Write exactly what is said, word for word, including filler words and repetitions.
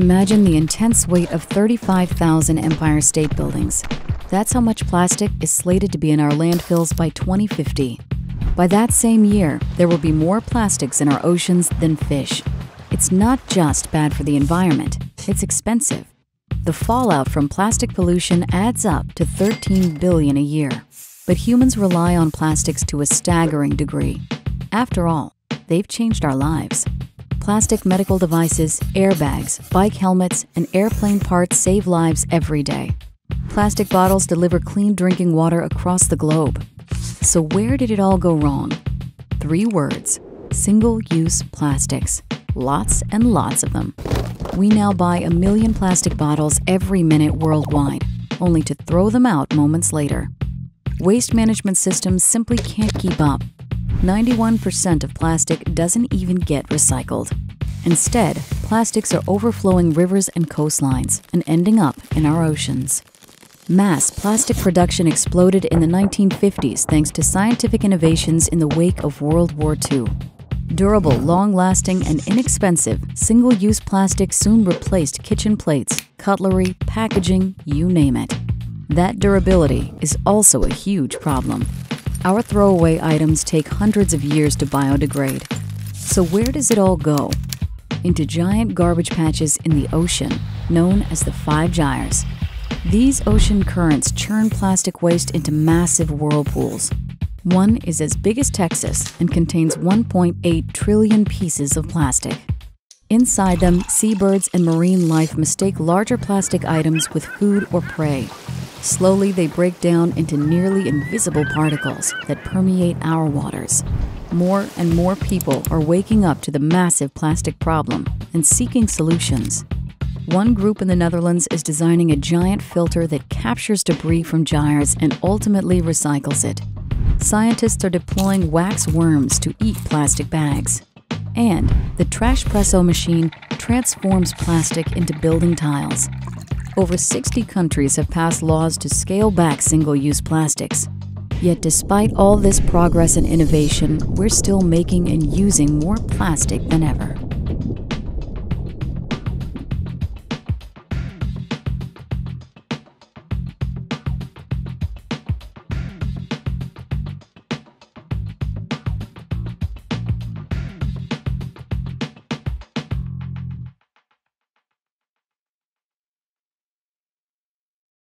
Imagine the intense weight of thirty-five thousand Empire State Buildings. That's how much plastic is slated to be in our landfills by twenty fifty. By that same year, there will be more plastics in our oceans than fish. It's not just bad for the environment, it's expensive. The fallout from plastic pollution adds up to thirteen billion dollars a year. But humans rely on plastics to a staggering degree. After all, they've changed our lives. Plastic medical devices, airbags, bike helmets, and airplane parts save lives every day. Plastic bottles deliver clean drinking water across the globe. So where did it all go wrong? Three words: single-use plastics. Lots and lots of them. We now buy a million plastic bottles every minute worldwide, only to throw them out moments later. Waste management systems simply can't keep up. ninety-one percent of plastic doesn't even get recycled. Instead, plastics are overflowing rivers and coastlines and ending up in our oceans. Mass plastic production exploded in the nineteen fifties thanks to scientific innovations in the wake of World War Two. Durable, long-lasting, and inexpensive, single-use plastic soon replaced kitchen plates, cutlery, packaging, you name it. That durability is also a huge problem. Our throwaway items take hundreds of years to biodegrade. So where does it all go? Into giant garbage patches in the ocean, known as the Five Gyres. These ocean currents churn plastic waste into massive whirlpools. One is as big as Texas and contains one point eight trillion pieces of plastic. Inside them, seabirds and marine life mistake larger plastic items with food or prey. Slowly, they break down into nearly invisible particles that permeate our waters. More and more people are waking up to the massive plastic problem and seeking solutions. One group in the Netherlands is designing a giant filter that captures debris from gyres and ultimately recycles it. Scientists are deploying wax worms to eat plastic bags. And the trash presso machine transforms plastic into building tiles. Over sixty countries have passed laws to scale back single-use plastics. Yet despite all this progress and innovation, we're still making and using more plastic than ever.